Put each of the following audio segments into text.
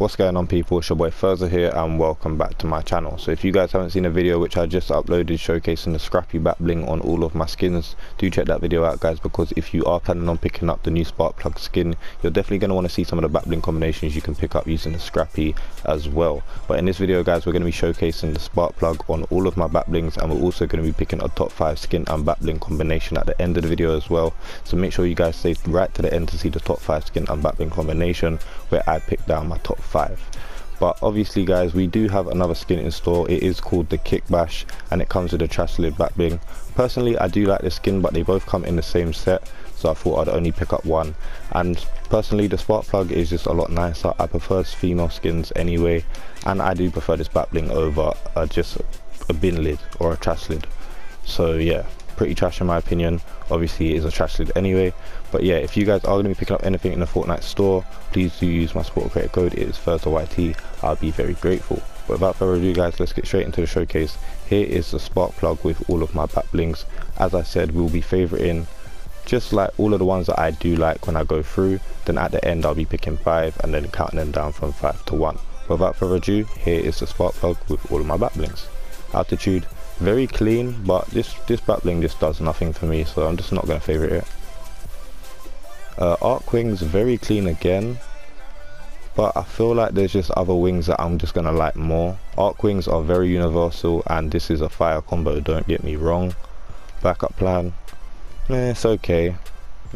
What's going on, people? It's your boy Phurzaah here and welcome back to my channel. So if you guys haven't seen a video which I just uploaded showcasing the scrappy back bling on all of my skins, do check that video out, guys, because if you are planning on picking up the new Sparkplug skin, you're definitely going to want to see some of the back bling combinations you can pick up using the scrappy as well. But in this video, guys, we're going to be showcasing the Sparkplug on all of my back blings, and we're also going to be picking a top 5 skin and back bling combination at the end of the video as well. So make sure you guys stay right to the end to see the top 5 skin and back bling combination where I picked down my top 5. But obviously, guys, we do have another skin in store. It is called the Kick Bash and it comes with a traslid back bling. Personally, I do like this skin, but they both come in the same set, so I thought I'd only pick up one. And personally, the Sparkplug is just a lot nicer. I prefer female skins anyway, and I do prefer this back bling over just a bin lid or a traslid. So yeah, pretty trash in my opinion. Obviously it is a trash lid anyway, but yeah, if you guys are going to be picking up anything in the Fortnite store, please do use my support creator code. It is PHURZAAHYT. I'll be very grateful. But without further ado, guys, let's get straight into the showcase. Here is the Sparkplug with all of my back blings. As I said, we'll be favoriting just like all of the ones that I do like when I go through, then at the end I'll be picking 5 and then counting them down from 5 to 1. Without further ado, here is the Sparkplug with all of my back blings. Altitude, very clean, but this back bling just does nothing for me, so I'm just not going to favorite it. Arc wings, very clean again, but I feel like there's just other wings that I'm just going to like more. Arc wings are very universal and this is a fire combo, don't get me wrong. Backup plan, it's okay.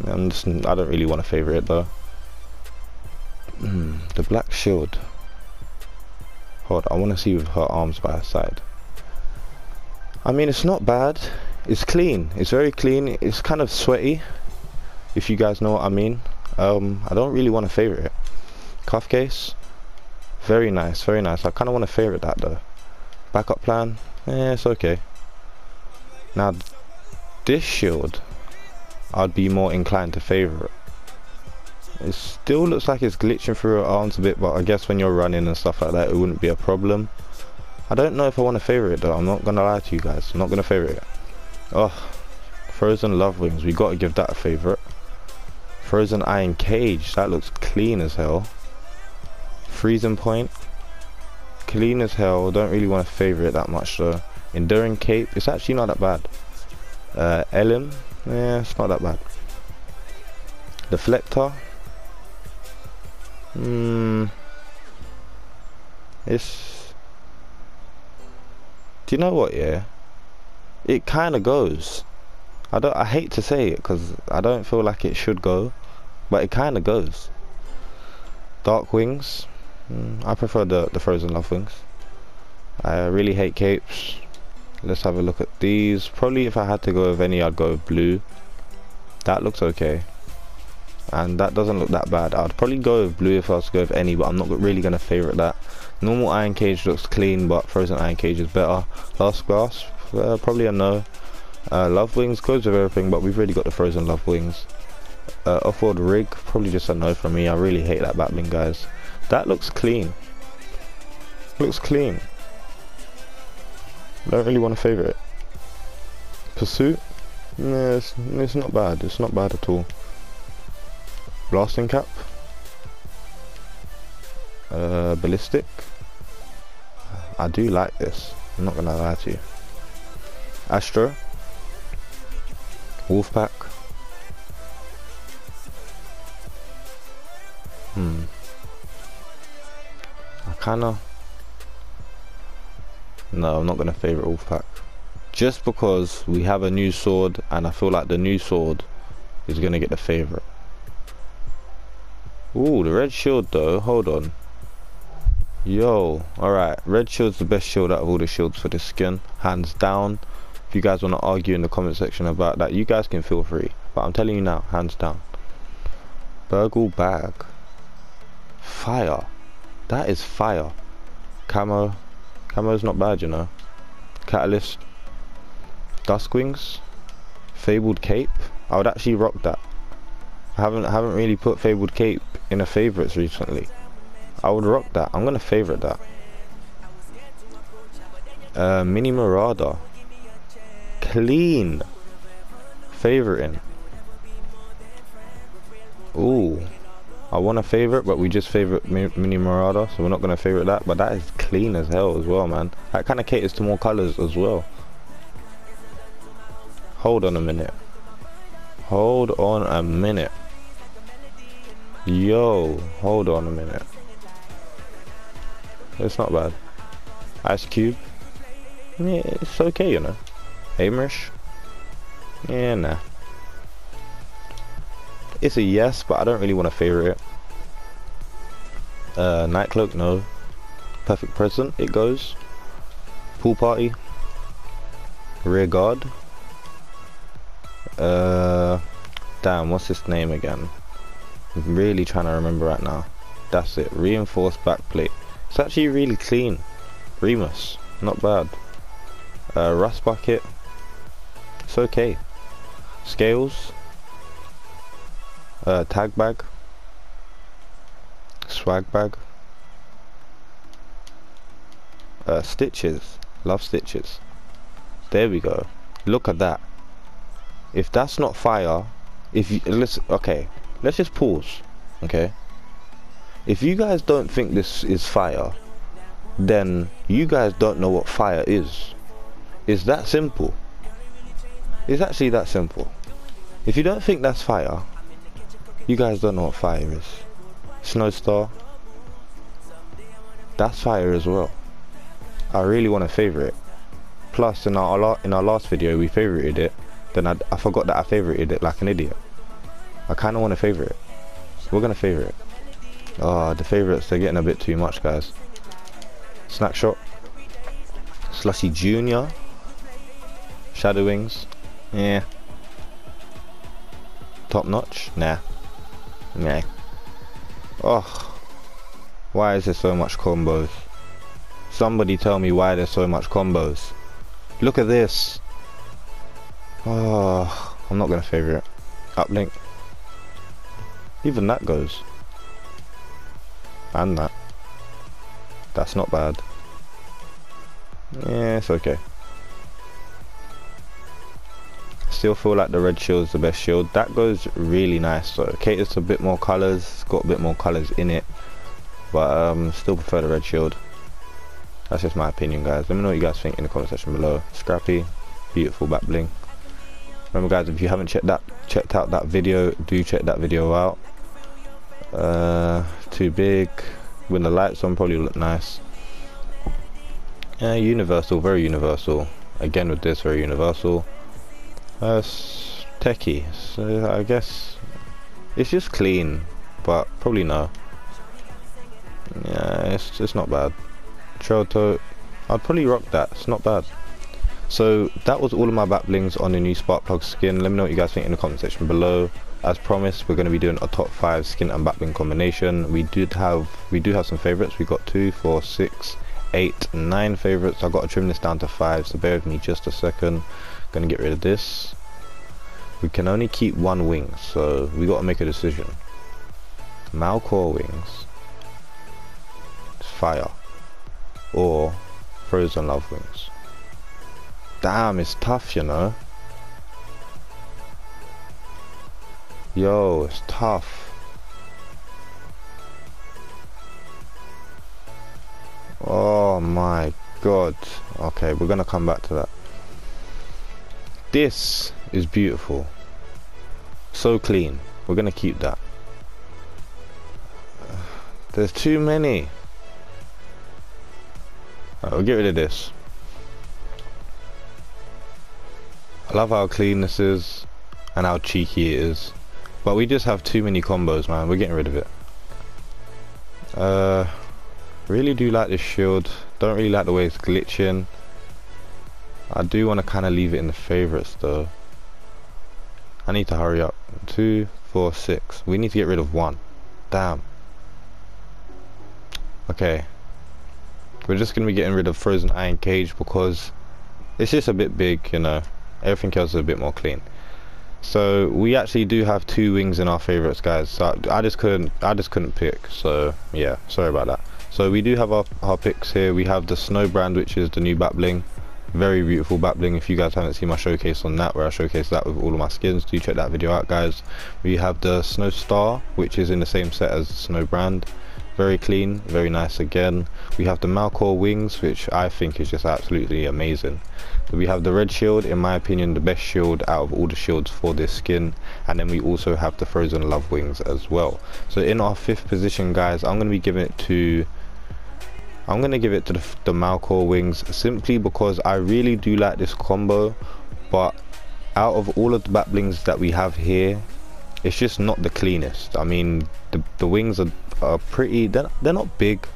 I don't really want to favorite it though. The black shield, hold on, I want to see with her arms by her side. I mean, it's not bad, it's clean, it's very clean, it's kind of sweaty, if you guys know what I mean. I don't really want to favorite it. Cuff case, very nice, very nice. I kind of want to favorite that though. Backup plan, it's okay. Now this shield, I'd be more inclined to favorite. It still looks like it's glitching through her arms a bit, but I guess when you're running and stuff like that, it wouldn't be a problem. I don't know if I want to favorite it though, I'm not going to lie to you guys, I'm not going to favorite it. Oh, Frozen Love Wings, we got to give that a favorite. Frozen Iron Cage, that looks clean as hell. Freezing Point, clean as hell, don't really want to favorite it that much though. Enduring Cape, it's actually not that bad. Ellen, yeah, it's not that bad. Deflector, it's... do you know what, yeah, it kind of goes. I hate to say it because I don't feel like it should go, but it kind of goes. Dark wings, I prefer the Frozen Love Wings. I really hate capes. Let's have a look at these. Probably if I had to go with any, I'd go with blue. That looks okay and that doesn't look that bad. I'd probably go with blue if I was to go with any, but I'm not really going to favorite that. Normal Iron Cage looks clean, but Frozen Iron Cage is better. Last Grasp, probably a no. Love Wings goes with everything, but we've already got the Frozen Love Wings. Offworld Rig, probably just a no from me. I really hate that backbling, guys. That looks clean. Looks clean. Don't really want to favour it. Pursuit? Nah, it's not bad. It's not bad at all. Blasting Cap. Ballistic, I do like this, I'm not gonna lie to you. Astro, Wolfpack, no, I'm not gonna favorite Wolfpack, just because we have a new sword and I feel like the new sword is gonna get the favorite. Ooh, the red shield though, hold on. Yo, alright, red shield's the best shield out of all the shields for this skin, hands down. If you guys want to argue in the comment section about that, you guys can feel free, but I'm telling you now, hands down. Burgle bag, fire, that is fire. Camo, camo's not bad, you know. Catalyst, dusk wings, fabled cape, I would actually rock that. I haven't really put fabled cape in a favorites recently. I would rock that. I'm gonna favorite that. Mini Marauder, clean, favoriting. Ooh, I want to favorite, but we just favorite Mini Murata, so we're not going to favorite that. But that is clean as hell as well, man. That kind of caters to more colors as well. Hold on a minute. Hold on a minute. Yo, hold on a minute. It's not bad. Ice Cube. Yeah, it's okay, you know. Amrish. Yeah, nah. It's a yes, but I don't really want to favorite it. Nightcloak, no. Perfect Present, it goes. Pool Party. Rear Guard. Damn, what's his name again? I'm really trying to remember right now. That's it. Reinforced Backplate. It's actually really clean. Remus, not bad. Rust Bucket. It's okay. Scales. Tag Bag. Swag Bag. Stitches. Love Stitches. There we go. Look at that. If that's not fire, if you, okay, let's just pause, okay? If you guys don't think this is fire, then you guys don't know what fire is. It's that simple. It's actually that simple. If you don't think that's fire, you guys don't know what fire is. Snow Star, that's fire as well. I really want to favorite it. Plus, in our last video, we favorited it. Then I forgot that I favorited it like an idiot. I kind of want to favorite it. We're going to favorite it. Oh, the favorites, they're getting a bit too much, guys. Snackshot. Slushy Jr. Shadow Wings. Yeah. Top Notch. Nah. Nah. Oh. Why is there so much combos? Somebody tell me why there's so much combos. Look at this. Oh, I'm not going to favorite it. Uplink. Even that goes. And that. That's not bad. Yeah, it's okay. Still feel like the red shield's the best shield. That goes really nice. So it caters to a bit more colours. It's got a bit more colours in it. But still prefer the red shield. That's just my opinion, guys. Let me know what you guys think in the comment section below. Scrappy. Beautiful back bling. Remember, guys, if you haven't checked out that video, do check that video out. Too big. When the lights on, probably look nice. Universal, very universal. Again with this, very universal. Techie. So I guess it's just clean, but probably no. Yeah, it's not bad. Trail Tote, I'd probably rock that. It's not bad. So that was all of my back blings on the new Sparkplug skin. Let me know what you guys think in the comment section below. As promised, we're going to be doing a top 5 skin and back bling combination. We do have some favorites. We got 2, 4, 6, 8, 9 favorites. I've got to trim this down to 5, so bear with me just a second. Gonna get rid of this. We can only keep one wing, so we got to make a decision. Malcor Wings, fire, or Frozen Love Wings. Damn, it's tough, you know. Yo, it's tough. Oh my god. Okay, we're gonna come back to that. This is beautiful. So clean. We're gonna keep that. There's too many. Alright, we'll get rid of this. I love how clean this is and how cheeky it is, but we just have too many combos, man. We're getting rid of it. Really do like this shield. Don't really like the way it's glitching. I do want to kind of leave it in the favorites though. I need to hurry up. 2, 4, 6. We need to get rid of one. Damn. Okay, we're just gonna be getting rid of Frozen Iron Cage because it's just a bit big, you know. Everything else is a bit more clean. So we actually do have 2 wings in our favorites, guys. So I just couldn't pick. So yeah, sorry about that. So we do have our picks here. We have the Snowbrand, which is the new back bling. Very beautiful back bling. If you guys haven't seen my showcase on that, where I showcase that with all of my skins, do check that video out, guys. We have the Snow Star, which is in the same set as the Snowbrand. Very clean, very nice again. We have the Malcor Wings, which I think is just absolutely amazing. We have the red shield, in my opinion the best shield out of all the shields for this skin. And then we also have the Frozen Love Wings as well. So in our 5th position, guys, I'm going to give it to the Malcor Wings, simply because I really do like this combo. But out of all of the back blings that we have here, it's just not the cleanest. I mean, the wings are pretty, they're not big.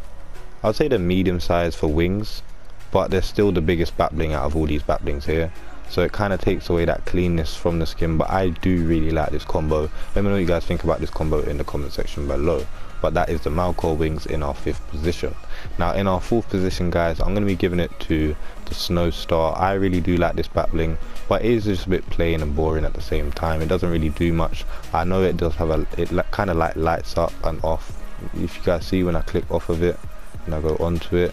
I'd say they're medium size for wings, but they're still the biggest back bling out of all these back blings here. So it kind of takes away that cleanness from the skin, but I do really like this combo. Let me know what you guys think about this combo in the comment section below. But that is the Malcor Wings in our 5th position. Now in our 4th position, guys, I'm going to be giving it to the Snow Star. I really do like this back bling, but it is just a bit plain and boring at the same time. It doesn't really do much. I know it does have it kind of like lights up and off. If you guys see, when I click off of it and I go onto it,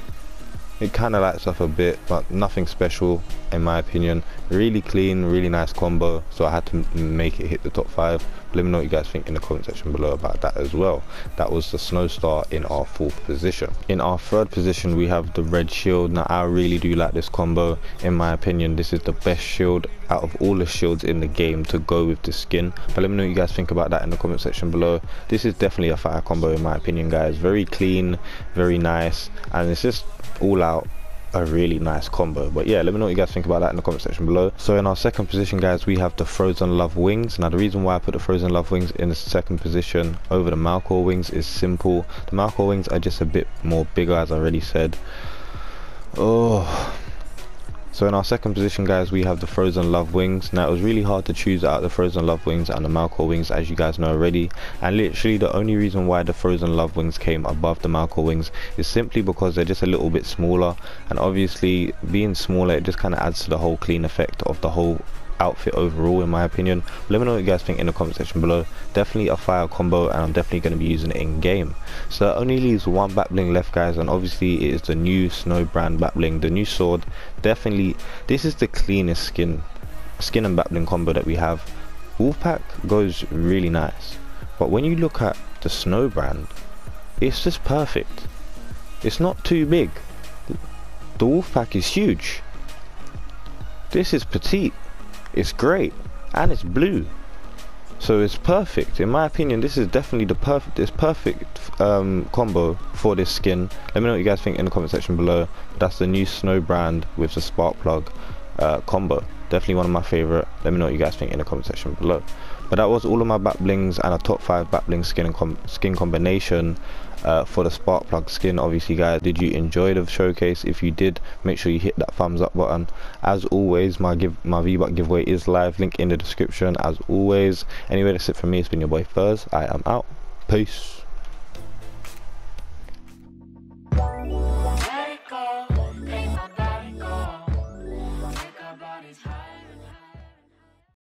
it kind of lights up a bit, but nothing special in my opinion. Really clean, really nice combo, so I had to make it hit the top 5. Let me know what you guys think in the comment section below about that as well. That was the Snow Star in our 4th position. In our 3rd position, we have the red shield. Now I really do like this combo. In my opinion, this is the best shield out of all the shields in the game to go with this skin. But let me know what you guys think about that in the comment section below. This is definitely a fire combo in my opinion, guys. Very clean, very nice, and it's just all out a really nice combo. But yeah, let me know what you guys think about that in the comment section below. So in our 2nd position, guys, we have the Frozen Love Wings. Now the reason why I put the Frozen Love Wings in the 2nd position over the Malcor Wings is simple. The Malcor Wings are just a bit more bigger, as I already said. So in our 2nd position, guys, we have the Frozen Love Wings. Now it was really hard to choose out the Frozen Love Wings and the Malcor Wings, as you guys know already. And literally the only reason why the Frozen Love Wings came above the Malcor Wings is simply because they're just a little bit smaller. And obviously being smaller, it just kind of adds to the whole clean effect of the whole outfit overall in my opinion. Let me know what you guys think in the comment section below. Definitely a fire combo, and I'm definitely going to be using it in game. So that only leaves one back bling left, guys, and obviously it is the new Snowbrand back bling, the new sword. Definitely this is the cleanest skin and back bling combo that we have. Wolfpack goes really nice, but when you look at the Snowbrand, it's just perfect. It's not too big. The Wolfpack is huge. This is petite. It's great, and it's blue, so it's perfect in my opinion. This is definitely the perfect combo for this skin. Let me know what you guys think in the comment section below. That's the new Snowbrand with the Sparkplug combo. Definitely one of my favorite. Let me know what you guys think in the comment section below. But that was all of my back blings and a top 5 back bling skin combination for the Sparkplug skin. Obviously, guys, did you enjoy the showcase? If you did, make sure you hit that thumbs up button. As always, my V-Buck giveaway is live, link in the description as always. Anyway, that's it from me. It's been your boy Phurzaah. I am out. Peace.